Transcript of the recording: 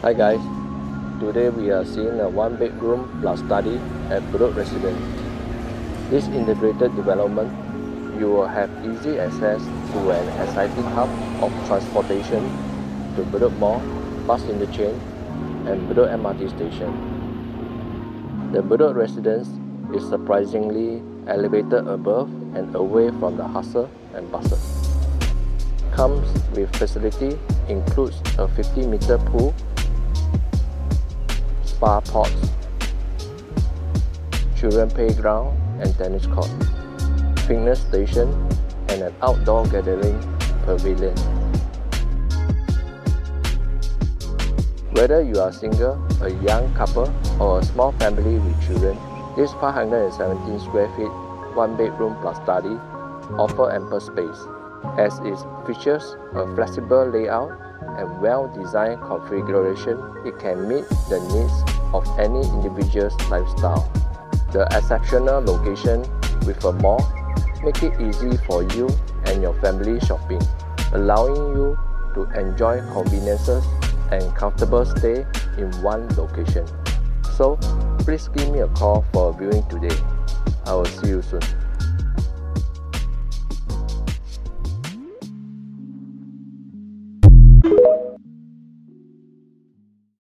Hi guys, today we are seeing a one bedroom plus study at Bedok Residence. This integrated development, you will have easy access to an exciting hub of transportation to Bedok Mall, bus interchange and Bedok MRT Station. The Bedok Residence is surprisingly elevated above and away from the hustle and bustle. Comes with facility includes a 50-meter pool, spa pods, children playground and tennis court, fitness station and an outdoor gathering pavilion. Whether you are single, a young couple or a small family with children, this 517 square feet, one bedroom plus study offers ample space as it features a flexible layout and well-designed configuration. It can meet the needs of any individual's lifestyle. The exceptional location with a mall makes it easy for you and your family shopping, allowing you to enjoy conveniences and comfortable stay in one location. So, please give me a call for a viewing today. I will see you soon.